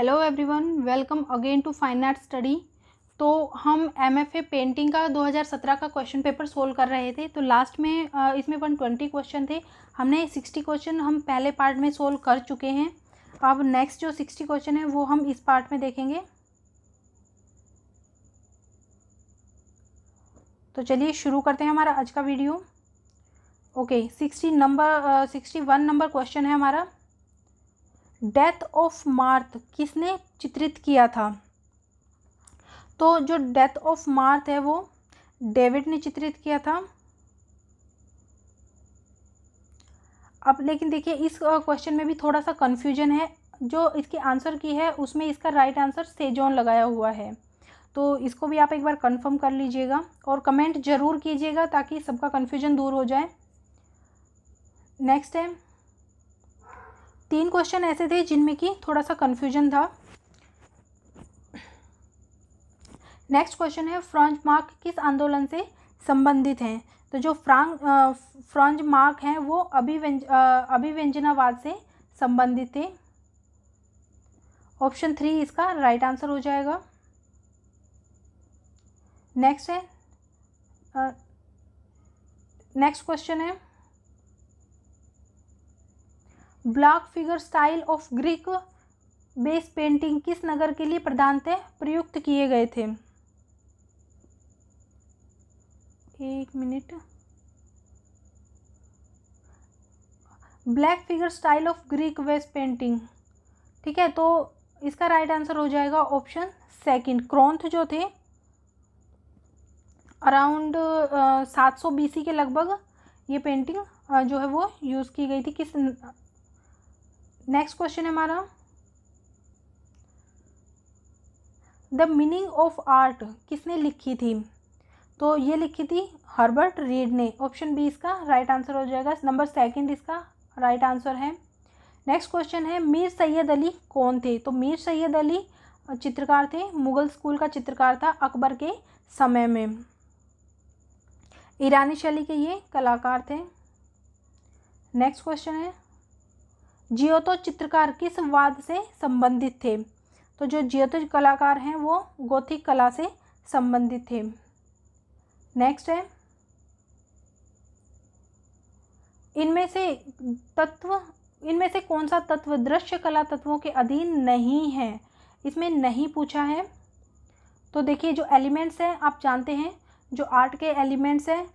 Hello everyone, welcome again to fine art study. तो हम MFA painting का 2017 का क्वेश्चन पेपर सोल्व कर रहे थे। तो लास्ट में इसमें 120 क्वेश्चन थे। हमने 60 क्वेश्चन हम पहले पार्ट में सोल्व कर चुके हैं। अब नेक्स्ट जो 60 क्वेश्चन है वो हम इस पार्ट में देखेंगे। तो चलिए शुरू करते हैं हमारा आज का वीडियो। ओके, 61 नंबर क्वेश्चन है हमारा, डेथ ऑफ मार्थ किसने चित्रित किया था? तो जो डेथ ऑफ मार्थ है वो डेविड ने चित्रित किया था। अब लेकिन देखिए इस क्वेश्चन में भी थोड़ा सा कन्फ्यूजन है। जो इसके आंसर की है उसमें इसका राइट आंसर सेजोन लगाया हुआ है। तो इसको भी आप एक बार कंफर्म कर लीजिएगा और कमेंट ज़रूर कीजिएगा ताकि सबका कन्फ्यूजन दूर हो जाए। नेक्स्ट है, 3 क्वेश्चन ऐसे थे जिनमें कि थोड़ा सा कन्फ्यूजन था। नेक्स्ट क्वेश्चन है, फ्रांज मार्क किस आंदोलन से संबंधित हैं? तो जो फ्रांज मार्क हैं वो अभिव्यंजनावाद से संबंधित थे। ऑप्शन 3 इसका राइट आंसर हो जाएगा। नेक्स्ट है, नेक्स्ट क्वेश्चन है, black figure style of Greek vase painting किस नगर के लिए प्रधानतः प्रयुक्त किए गए थे? एक minute, black figure style of Greek vase painting, ठीक है। तो इसका राइट आंसर हो जाएगा ऑप्शन सेकंड। क्रोन्थ जो थे अराउंड 700 BC के लगभग ये पेंटिंग जो है वो यूज़ की गई थी। किस? नेक्स्ट क्वेश्चन है हमारा, द मीनिंग ऑफ आर्ट किसने लिखी थी? तो ये लिखी थी हर्बर्ट रीड ने। ऑप्शन बी इसका राइट आंसर हो जाएगा। नंबर सेकंड इसका राइट आंसर है। नेक्स्ट क्वेश्चन है, मीर सैयद अली कौन थे? तो मीर सैयद अली चित्रकार थे, मुगल स्कूल का चित्रकार था अकबर के समय में। ईरानी शैली के ये कलाकार थे। नेक्स्ट क्वेश्चन है, जियोतो चित्रकार किस वाद से संबंधित थे? तो जो जियोतो कलाकार हैं वो गोथिक कला से संबंधित थे। नेक्स्ट है, इनमें से कौन सा तत्व दृश्य कला तत्वों के अधीन नहीं है? इसमें नहीं पूछा है। तो देखिए जो एलिमेंट्स हैं आप जानते हैं, जो आर्ट के एलिमेंट्स हैं,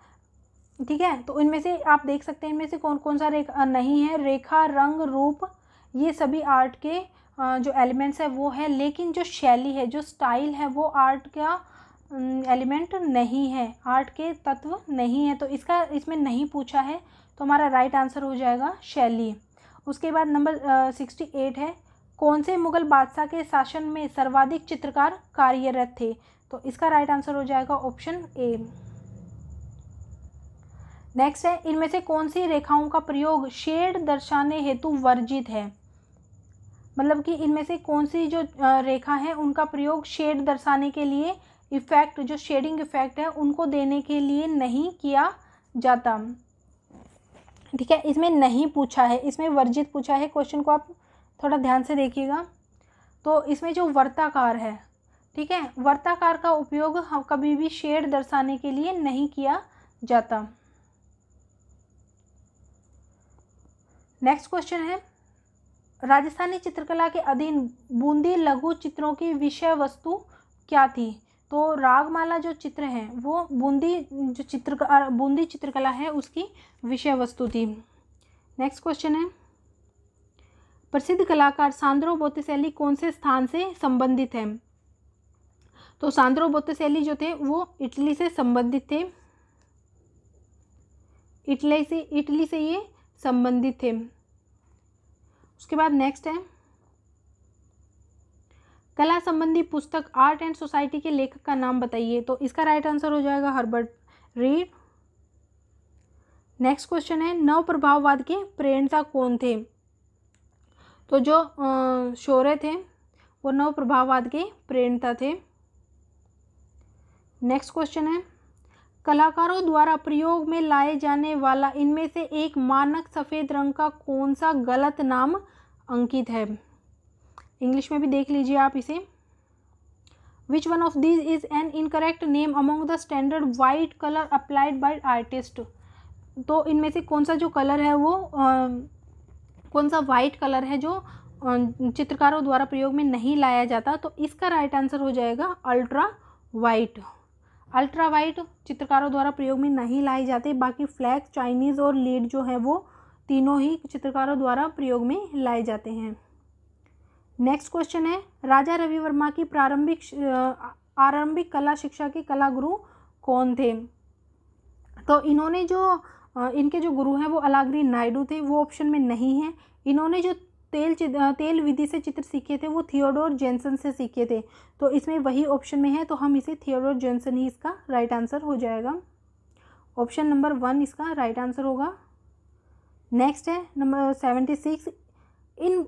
ठीक है। तो इनमें से आप देख सकते हैं इनमें से कौन कौन सा नहीं है। रेखा, रंग, रूप, ये सभी आर्ट के जो एलिमेंट्स है वो है। लेकिन जो शैली है, जो स्टाइल है, वो आर्ट का एलिमेंट नहीं है, आर्ट के तत्व नहीं है। तो इसका इसमें नहीं पूछा है। तो हमारा राइट आंसर हो जाएगा शैली। उसके बाद नंबर 68 है, कौन से मुग़ल बादशाह के शासन में सर्वाधिक चित्रकार कार्यरत थे? तो इसका राइट आंसर हो जाएगा ऑप्शन ए। नेक्स्ट है, इनमें से कौन सी रेखाओं का प्रयोग शेड दर्शाने हेतु वर्जित है? मतलब कि इनमें से कौन सी जो रेखा है उनका प्रयोग शेड दर्शाने के लिए, इफ़ेक्ट जो शेडिंग इफ़ेक्ट है उनको देने के लिए नहीं किया जाता, ठीक है। इसमें नहीं पूछा है, इसमें वर्जित पूछा है। क्वेश्चन को आप थोड़ा ध्यान से देखिएगा। तो इसमें जो वर्ताकार है, ठीक है, वर्ताकार का उपयोग हम कभी भी शेड दर्शाने के लिए नहीं किया जाता। नेक्स्ट क्वेश्चन है, राजस्थानी चित्रकला के अधीन बूंदी लघु चित्रों की विषय वस्तु क्या थी? तो रागमाला जो चित्र हैं वो बूंदी चित्रकला है उसकी विषय वस्तु थी। नेक्स्ट क्वेश्चन है, प्रसिद्ध कलाकार सांद्रो बोत्तिसेली कौन से स्थान से संबंधित हैं? तो सांद्रो बोत्तिसेली जो थे वो इटली से संबंधित थे, इटली से ये संबंधित थे। उसके बाद नेक्स्ट है, कला संबंधी पुस्तक आर्ट एंड सोसाइटी के लेखक का नाम बताइए। तो इसका राइट आंसर हो जाएगा हर्बर्ट रीड। नेक्स्ट क्वेश्चन है, नव प्रभाववाद के प्रेरणा कौन थे? तो जो शोरे थे वो नव प्रभाववाद के प्रेरणा थे। नेक्स्ट क्वेश्चन है, कलाकारों द्वारा प्रयोग में लाए जाने वाला इनमें से एक मानक सफ़ेद रंग का कौन सा गलत नाम अंकित है? इंग्लिश में भी देख लीजिए आप इसे। Which one of this is an incorrect name among the standard white colour applied by artist. तो इनमें से कौन सा जो कलर है वो कौन सा वाइट कलर है जो चित्रकारों द्वारा प्रयोग में नहीं लाया जाता। तो इसका राइट आंसर हो जाएगा अल्ट्रा वाइट। अल्ट्रा वाइट चित्रकारों द्वारा प्रयोग में नहीं लाए जाते। बाकी फ्लैक्स, चाइनीज़ और लीड जो है वो तीनों ही चित्रकारों द्वारा प्रयोग में लाए जाते हैं। नेक्स्ट क्वेश्चन है राजा रवि वर्मा की आरंभिक कला शिक्षा के कला गुरु कौन थे। तो इन्होंने जो इनके जो गुरु हैं वो अलागिरी नायडू थे, वो ऑप्शन में नहीं है। इन्होंने जो तेल विधि से चित्र सीखे थे वो थियोडोर जेनसन से सीखे थे। तो इसमें वही ऑप्शन में है, तो हम इसे थियोडोर जेनसन ही इसका राइट आंसर हो जाएगा। ऑप्शन नंबर 1 इसका राइट आंसर होगा। नेक्स्ट है नंबर 76 इन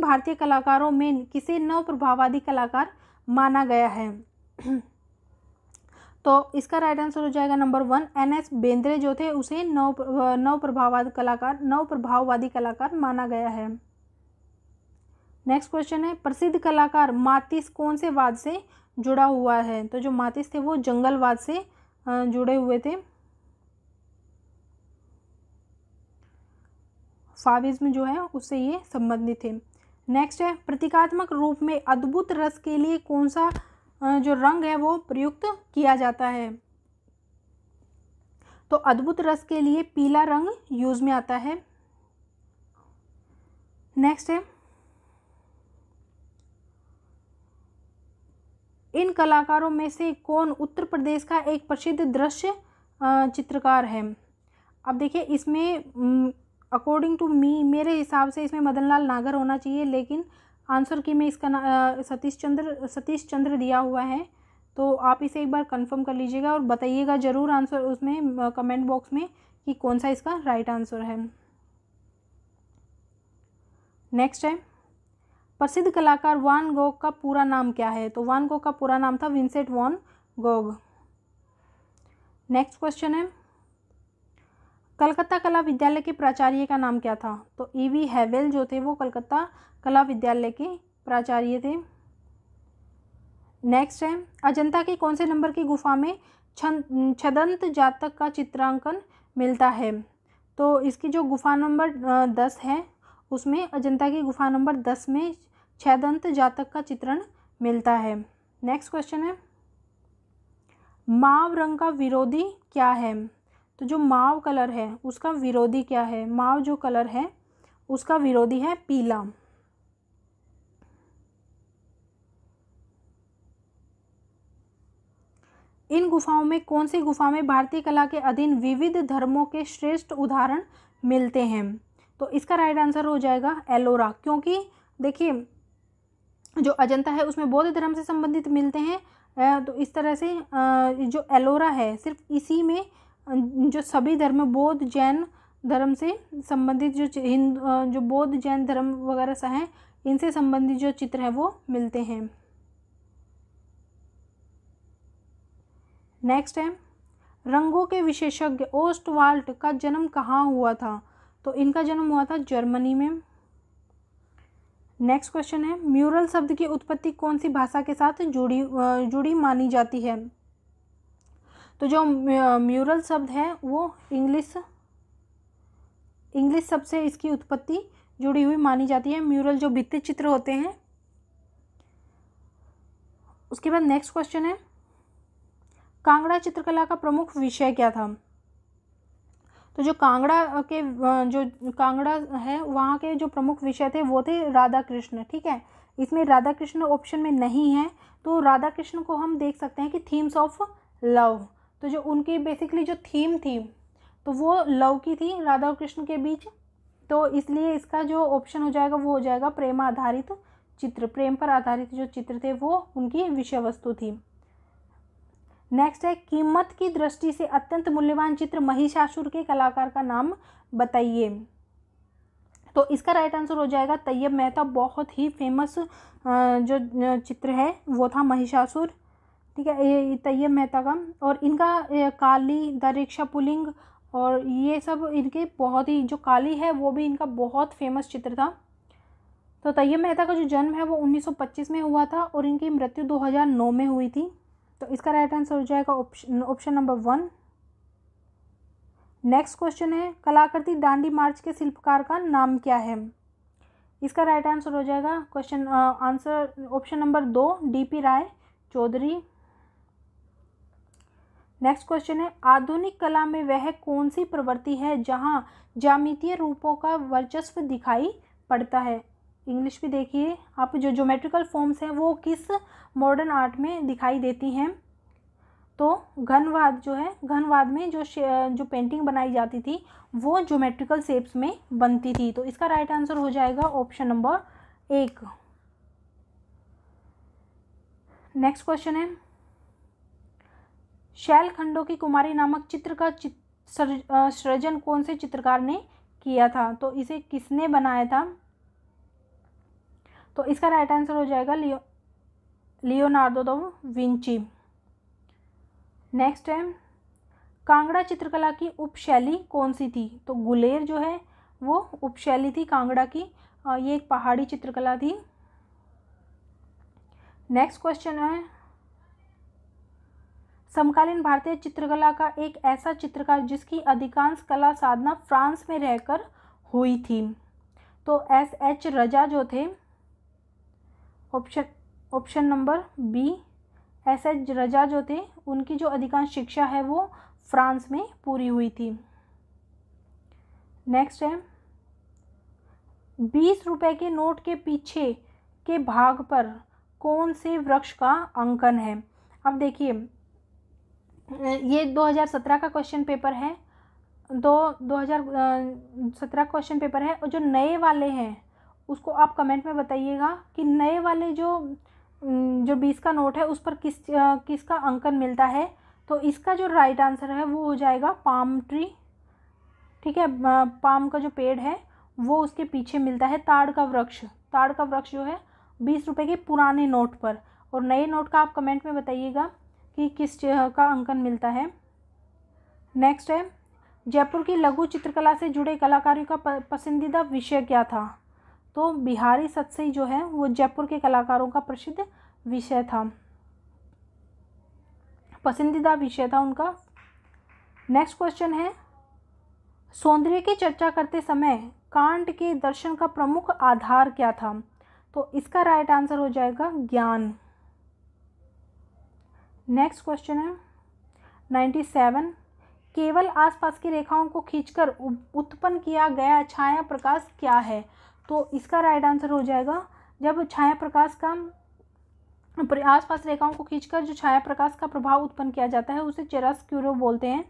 भारतीय कलाकारों में किसे नव प्रभाववादी कलाकार माना गया है। तो इसका राइट आंसर हो जाएगा नंबर 1 एनएस बेंद्रे जो थे उसे नव प्रभाववादी कलाकार माना गया है। नेक्स्ट क्वेश्चन है प्रसिद्ध कलाकार मातिस कौन से वाद से जुड़ा हुआ है। तो जो मातिस थे वो जंगलवाद से जुड़े हुए थे। फाविज्म जो है उससे ये संबंधित थे। नेक्स्ट है प्रतीकात्मक रूप में अद्भुत रस के लिए कौन सा जो रंग है वो प्रयुक्त किया जाता है। तो अद्भुत रस के लिए पीला रंग यूज में आता है। नेक्स्ट है इन कलाकारों में से कौन उत्तर प्रदेश का एक प्रसिद्ध दृश्य चित्रकार है। अब देखिए इसमें अकॉर्डिंग टू मी मेरे हिसाब से इसमें मदन लाल नागर होना चाहिए, लेकिन आंसर की में इसका सतीश चंद्र दिया हुआ है। तो आप इसे एक बार कंफर्म कर लीजिएगा और बताइएगा ज़रूर आंसर उसमें कमेंट बॉक्स में कि कौन सा इसका राइट आंसर है। नेक्स्ट है प्रसिद्ध कलाकार वान गॉग का पूरा नाम क्या है। तो वान गॉग का पूरा नाम था Vincent van Gogh. Next question है कलकत्ता कला विद्यालय के प्राचार्य का नाम क्या था। तो ईवी हैवेल जो थे वो कलकत्ता कला विद्यालय के प्राचार्य थे। नेक्स्ट है अजंता के कौन से नंबर की गुफा में छदंत जातक का चित्रांकन मिलता है। तो इसकी जो गुफा नंबर 10 है उसमें अजंता की गुफा नंबर 10 में छदंत जातक का चित्रण मिलता है। नेक्स्ट क्वेश्चन है माव रंग का विरोधी क्या है। तो जो माव कलर है उसका विरोधी क्या है। माव जो कलर है उसका विरोधी है पीला। इन गुफाओं में कौन सी गुफा में भारतीय कला के अधीन विविध धर्मों के श्रेष्ठ उदाहरण मिलते हैं। तो इसका राइट आंसर हो जाएगा एलोरा, क्योंकि देखिए जो अजंता है उसमें बौद्ध धर्म से संबंधित मिलते हैं। तो इस तरह से जो एलोरा है सिर्फ इसी में जो सभी धर्म बौद्ध जैन धर्म से संबंधित जो बौद्ध जैन धर्म वगैरह सा हैं इनसे संबंधित जो चित्र हैं वो मिलते हैं। नेक्स्ट है रंगों के विशेषज्ञ ओस्टवाल्ड का जन्म कहाँ हुआ था। तो इनका जन्म हुआ था जर्मनी में। नेक्स्ट क्वेश्चन है म्यूरल शब्द की उत्पत्ति कौन सी भाषा के साथ जुड़ी मानी जाती है। तो जो म्यूरल शब्द है वो इंग्लिश शब्द से इसकी उत्पत्ति जुड़ी हुई मानी जाती है। म्यूरल जो भित्ति चित्र होते हैं। उसके बाद नेक्स्ट क्वेश्चन है कांगड़ा चित्रकला का प्रमुख विषय क्या था। तो जो कांगड़ा है वहाँ के जो प्रमुख विषय थे वो थे राधा कृष्ण। ठीक है, इसमें राधा कृष्ण ऑप्शन में नहीं है। तो राधा कृष्ण को हम देख सकते हैं कि थीम्स ऑफ लव। तो जो उनकी बेसिकली जो थीम थी तो वो लव की थी राधा और कृष्ण के बीच। तो इसलिए इसका जो ऑप्शन हो जाएगा वो हो जाएगा प्रेम आधारित चित्र। प्रेम पर आधारित जो चित्र थे वो उनकी विषय वस्तु थी। नेक्स्ट है कीमत की दृष्टि से अत्यंत मूल्यवान चित्र महिषासुर के कलाकार का नाम बताइए। तो इसका राइट आंसर हो जाएगा तैयब मेहता। बहुत ही फेमस जो चित्र है वो था महिषासुर। ठीक है, ये तैयब मेहता का। और इनका काली, द रिक्शा पुलिंग और ये सब इनके बहुत ही, जो काली है वो भी इनका बहुत फेमस चित्र था। तो तैयब मेहता का जो जन्म है वो 1925 में हुआ था और इनकी मृत्यु 2009 में हुई थी। तो इसका राइट आंसर हो जाएगा ऑप्शन नंबर 1। नेक्स्ट क्वेश्चन है कलाकृति दांडी मार्च के शिल्पकार का नाम क्या है। इसका राइट आंसर हो जाएगा question answer option number 2 DP Roy Chowdhury. नेक्स्ट क्वेश्चन है आधुनिक कला में वह कौन सी प्रवृत्ति है जहां ज्यामितीय रूपों का वर्चस्व दिखाई पड़ता है। इंग्लिश भी देखिए आप, जो ज्योमेट्रिकल फॉर्म्स हैं वो किस मॉडर्न आर्ट में दिखाई देती हैं। तो घनवाद जो है, घनवाद में जो पेंटिंग बनाई जाती थी वो ज्योमेट्रिकल शेप्स में बनती थी। तो इसका राइट आंसर हो जाएगा ऑप्शन नंबर 1। नेक्स्ट क्वेश्चन है शैल खंडों की कुमारी नामक चित्र का सृजन कौन से चित्रकार ने किया था। तो इसे किसने बनाया था। तो इसका राइट आंसर हो जाएगा लियोनार्डो दा विंची। नेक्स्ट है कांगड़ा चित्रकला की उपशैली कौन सी थी। तो गुलेर जो है वो उपशैली थी कांगड़ा की, ये एक पहाड़ी चित्रकला थी। नेक्स्ट क्वेश्चन है समकालीन भारतीय चित्रकला का एक ऐसा चित्रकार जिसकी अधिकांश कला साधना फ्रांस में रहकर हुई थी। तो S.H. रजा जो थे, ऑप्शन नंबर B S.H. रजा जो थे उनकी जो अधिकांश शिक्षा है वो फ्रांस में पूरी हुई थी। नेक्स्ट है 20 रुपए के नोट के पीछे के भाग पर कौन से वृक्ष का अंकन है। अब देखिए ये 2017 का क्वेश्चन पेपर है, 2017 क्वेश्चन पेपर है। और जो नए वाले हैं उसको आप कमेंट में बताइएगा कि नए वाले जो 20 का नोट है उस पर किसका अंकन मिलता है। तो इसका जो राइट आंसर है वो हो जाएगा पाम ट्री। ठीक है, पाम का जो पेड़ है वो उसके पीछे मिलता है ताड़ का वृक्ष। ताड़ का वृक्ष जो है 20 रुपये के पुराने नोट पर, और नए नोट का आप कमेंट में बताइएगा कि किस का अंकन मिलता है। नेक्स्ट है जयपुर की लघु चित्रकला से जुड़े कलाकारों का पसंदीदा विषय क्या था। तो बिहारी सतसई जो है वो जयपुर के कलाकारों का प्रसिद्ध विषय था, पसंदीदा विषय था उनका। नेक्स्ट क्वेश्चन है सौंदर्य की चर्चा करते समय कांट के दर्शन का प्रमुख आधार क्या था। तो इसका राइट आंसर हो जाएगा ज्ञान। नेक्स्ट क्वेश्चन है 97 केवल आसपास की रेखाओं को खींचकर उत्पन्न किया गया छाया प्रकाश क्या है। तो इसका राइट आंसर हो जाएगा जब छाया प्रकाश का आसपास रेखाओं को खींचकर जो छाया प्रकाश का प्रभाव उत्पन्न किया जाता है उसे चिरास्क्यूरो बोलते हैं।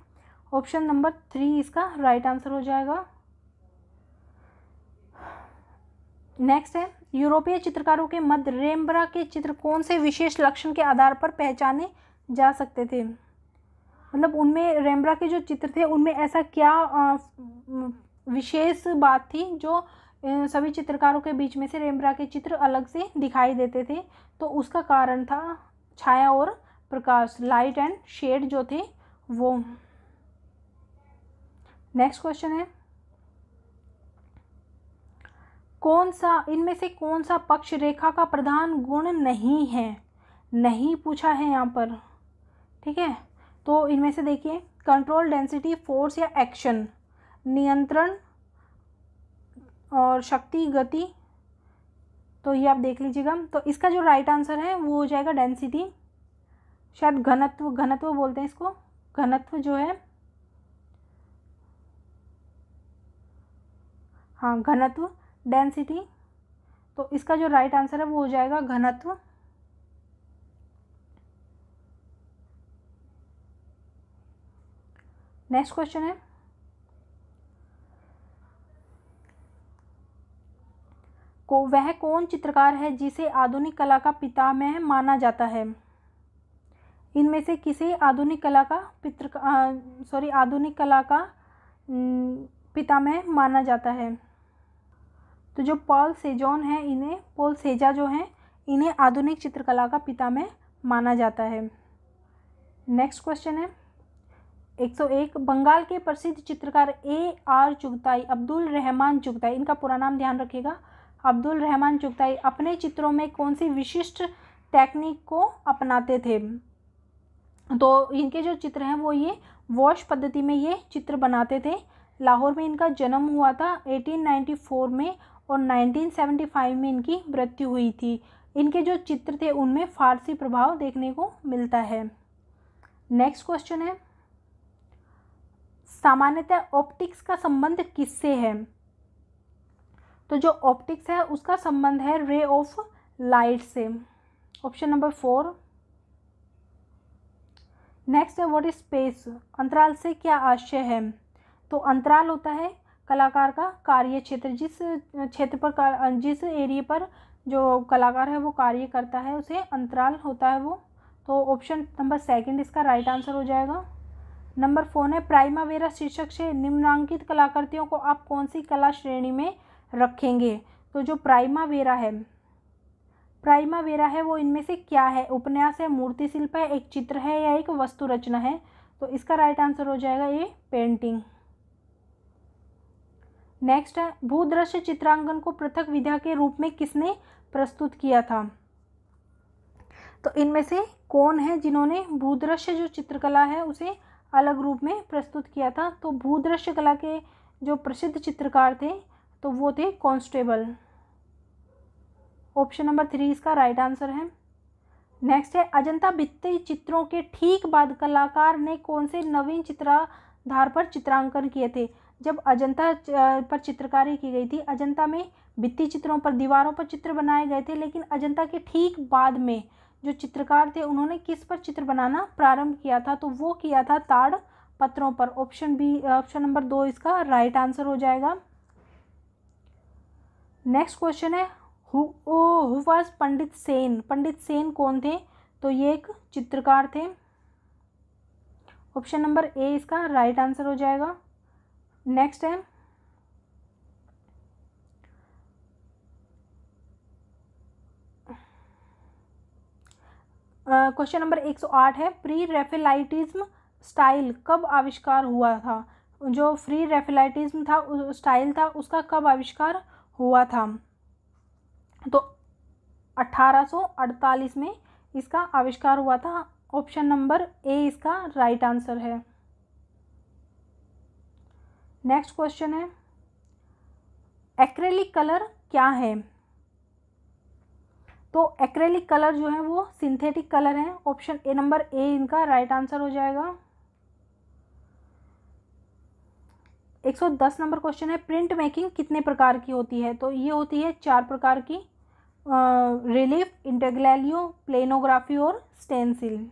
ऑप्शन नंबर 3 इसका राइट आंसर हो जाएगा। नेक्स्ट है यूरोपीय चित्रकारों के मध्य रेम्ब्रा के चित्र कौन से विशेष लक्षण के आधार पर पहचाने जा सकते थे। मतलब उनमें रेम्ब्रा के जो चित्र थे उनमें ऐसा क्या विशेष बात थी जो सभी चित्रकारों के बीच में से रेम्ब्रा के चित्र अलग से दिखाई देते थे। तो उसका कारण था छाया और प्रकाश, लाइट एंड शेड जो थे वो। नेक्स्ट क्वेश्चन है कौन सा इनमें से कौन सा पक्ष रेखा का प्रधान गुण नहीं है, नहीं पूछा है यहाँ पर। ठीक है, तो इनमें से देखिए कंट्रोल, डेंसिटी, फोर्स या एक्शन, नियंत्रण और शक्ति, गति। तो ये आप देख लीजिएगा। तो इसका जो राइट आंसर है वो हो जाएगा डेंसिटी, शायद घनत्व बोलते हैं इसको, घनत्व जो है, हाँ घनत्व, डेंसिटी। तो इसका जो राइट आंसर है वो हो जाएगा घनत्व। नेक्स्ट क्वेश्चन है वह कौन चित्रकार है जिसे आधुनिक कला का पितामह माना जाता है। इनमें से किसे आधुनिक कला का पितामह माना जाता है। तो जो पॉल सेजॉन है, इन्हें पॉल सेजा जो हैं इन्हें आधुनिक चित्रकला का पितामह माना जाता है। नेक्स्ट क्वेश्चन है 101 बंगाल के प्रसिद्ध चित्रकार A.R. चुगताई, अब्दुल रहमान चुगताई, इनका पूरा नाम ध्यान रखिएगा, अब्दुल रहमान चुगताई अपने चित्रों में कौन सी विशिष्ट टेक्निक को अपनाते थे? तो इनके जो चित्र हैं वो ये वॉश पद्धति में ये चित्र बनाते थे। लाहौर में इनका जन्म हुआ था 1894 में और 1975 में इनकी मृत्यु हुई थी। इनके जो चित्र थे उनमें फारसी प्रभाव देखने को मिलता है। नेक्स्ट क्वेश्चन है, सामान्यतः ऑप्टिक्स का संबंध किससे है? तो जो ऑप्टिक्स है उसका संबंध है रे ऑफ लाइट से, ऑप्शन नंबर 4। नेक्स्ट है, व्हाट इज स्पेस? अंतराल से क्या आशय है? तो अंतराल होता है कलाकार का कार्य क्षेत्र, जिस क्षेत्र पर जिस एरिया पर जो कलाकार है वो कार्य करता है उसे अंतराल होता है वो। तो ऑप्शन नंबर 2 इसका राइट आंसर हो जाएगा। नंबर 4 है, प्राइमावेरा शीर्षक से निम्नांकित कलाकृतियों को आप कौन सी कला श्रेणी में रखेंगे? तो जो प्राइमावेरा है वो इनमें से क्या है? उपन्यास है, मूर्ति शिल्प है, एक चित्र है या एक वस्तु रचना है? तो इसका राइट आंसर हो जाएगा ये पेंटिंग। नेक्स्ट है, भूदृश्य चित्रांकन को पृथक विधा के रूप में किसने प्रस्तुत किया था? तो इनमें से कौन है जिन्होंने भूदृश्य जो चित्रकला है उसे अलग रूप में प्रस्तुत किया था? तो भूदृश्य कला के जो प्रसिद्ध चित्रकार थे तो वो थे कांस्टेबल, ऑप्शन नंबर 3 इसका राइट आंसर है। नेक्स्ट है, अजंता भित्ति चित्रों के ठीक बाद कलाकार ने कौन से नवीन चित्राधार पर चित्रांकन किए थे? जब अजंता पर चित्रकारी की गई थी, अजंता में भित्ति चित्रों पर, दीवारों पर चित्र बनाए गए थे, लेकिन अजंता के ठीक बाद में जो चित्रकार थे उन्होंने किस पर चित्र बनाना प्रारंभ किया था? तो वो किया था ताड़ पत्रों पर, ऑप्शन नंबर 2 इसका राइट आंसर हो जाएगा। नेक्स्ट क्वेश्चन है, हु वाज पंडित सेन? पंडित सेन कौन थे? तो ये एक चित्रकार थे, ऑप्शन नंबर ए इसका राइट आंसर हो जाएगा। नेक्स्ट है, क्वेश्चन नंबर 108 है, प्री रैफेलाइटिज्म स्टाइल कब आविष्कार हुआ था? जो प्री रैफेलाइटिज्म था स्टाइल था उसका कब आविष्कार हुआ था? तो 1848 में इसका आविष्कार हुआ था, ऑप्शन नंबर ए इसका राइट आंसर है। नेक्स्ट क्वेश्चन है, एक्रेलिक कलर क्या है? तो एक्रेलिक कलर जो है वो सिंथेटिक कलर है, ऑप्शन ए नंबर ए इनका राइट आंसर हो जाएगा। 110 नंबर क्वेश्चन है, प्रिंट मेकिंग कितने प्रकार की होती है? तो ये होती है 4 प्रकार की, रिलीफ, इंटेग्रैलियो, प्लेनोग्राफी और स्टेंसिल।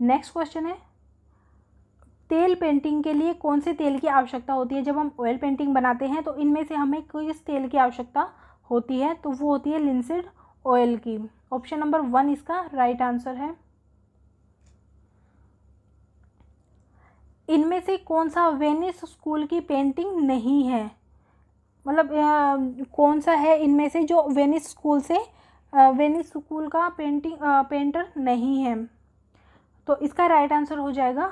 नेक्स्ट क्वेश्चन है, तेल पेंटिंग के लिए कौन से तेल की आवश्यकता होती है? जब हम ऑयल पेंटिंग बनाते हैं तो इनमें से हमें किस तेल की आवश्यकता होती है? तो वो होती है लिंसेड ऑयल की, ऑप्शन नंबर 1 इसका राइट आंसर है। इनमें से कौन सा वेनिस स्कूल की पेंटिंग नहीं है? मतलब कौन सा है इनमें से जो वेनिस स्कूल से वेनिस स्कूल का पेंटर नहीं है? तो इसका राइट आंसर हो जाएगा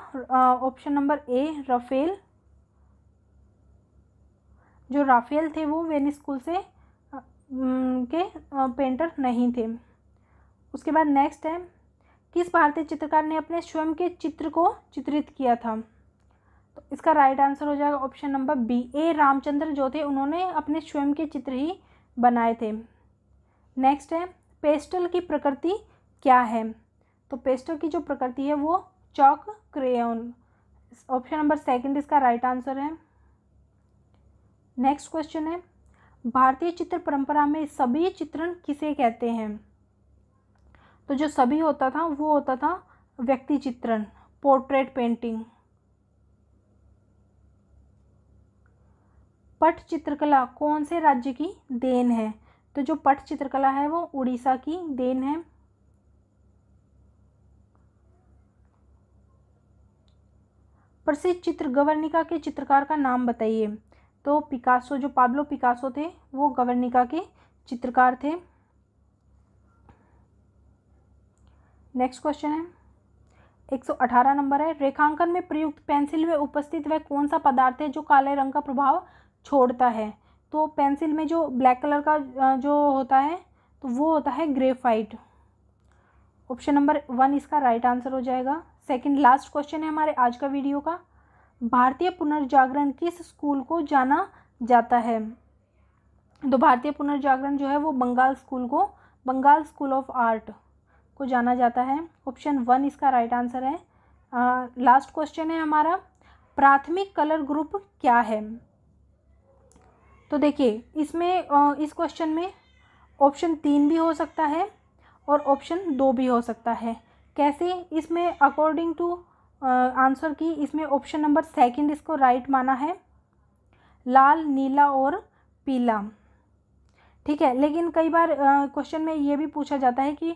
ऑप्शन नंबर ए राफेल। जो राफेल थे वो वेनिस स्कूल से के पेंटर नहीं थे। उसके बाद नेक्स्ट है, किस भारतीय चित्रकार ने अपने स्वयं के चित्र को चित्रित किया था? तो इसका राइट आंसर हो जाएगा option number B, A Ramchandra जो थे उन्होंने अपने स्वयं के चित्र ही बनाए थे। नेक्स्ट है, पेस्टल की प्रकृति क्या है? तो पेस्टल की जो प्रकृति है वो चॉक क्रेयॉन, ऑप्शन नंबर 2 इसका राइट आंसर है। नेक्स्ट क्वेश्चन है, भारतीय चित्र परंपरा में सभी चित्रण किसे कहते हैं? तो जो सभी होता था वो होता था व्यक्ति चित्रण, पोर्ट्रेट पेंटिंग। पट चित्रकला कौन से राज्य की देन है? तो जो पट चित्रकला है वो उड़ीसा की देन है। प्रसिद्ध चित्र गवर्निका के चित्रकार का नाम बताइए। तो पिकासो, जो पाब्लो पिकासो थे वो गवर्निका के चित्रकार थे। नेक्स्ट क्वेश्चन है, 118 नंबर है, रेखांकन में प्रयुक्त पेंसिल में उपस्थित वह कौन सा पदार्थ है जो काले रंग का प्रभाव छोड़ता है? तो पेंसिल में जो ब्लैक कलर का जो होता है तो वो होता है ग्रेफाइट। ऑप्शन नंबर 1 इसका राइट आंसर हो जाएगा। सेकंड लास्ट क्वेश्चन है हमारे आज का वीडियो का, भारतीय पुनर्जागरण किस स्कूल को जाना जाता है? तो भारतीय पुनर्जागरण जो है वो बंगाल स्कूल ऑफ आर्ट को जाना जाता है। ऑप्शन 1 इसका राइट आंसर है। लास्ट क्वेश्चन है हमारा, प्राथमिक कलर ग्रुप क्या है? तो देखिए इसमें इस क्वेश्चन में ऑप्शन 3 भी हो सकता है और ऑप्शन 2 भी हो सकता है। कैसे? इसमें अकॉर्डिंग टू आंसर की इसमें ऑप्शन नंबर 2 इसको राइट माना है, लाल, नीला और पीला। ठीक है, लेकिन कई बार क्वेश्चन में ये भी पूछा जाता है कि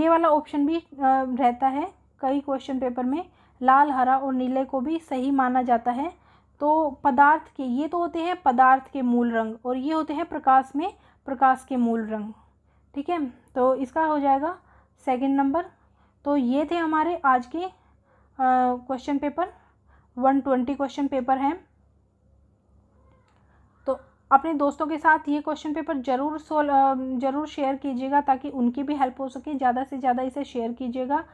ये वाला ऑप्शन भी रहता है कई क्वेश्चन पेपर में, लाल, हरा और नीले को भी सही माना जाता है। तो पदार्थ के, ये तो होते हैं पदार्थ के मूल रंग और ये होते हैं प्रकाश में प्रकाश के मूल रंग। ठीक है, तो इसका हो जाएगा 2 नंबर। तो ये थे हमारे आज के क्वेश्चन पेपर, 120 क्वेश्चन पेपर हैं। तो अपने दोस्तों के साथ ये क्वेश्चन पेपर ज़रूर शेयर कीजिएगा ताकि उनकी भी हेल्प हो सके। ज़्यादा से ज़्यादा इसे शेयर कीजिएगा।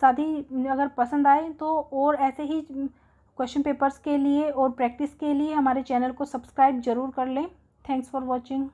साथ ही अगर पसंद आए तो और ऐसे ही क्वेश्चन पेपर्स के लिए और प्रैक्टिस के लिए हमारे चैनल को सब्सक्राइब ज़रूर कर लें। Thanks for watching.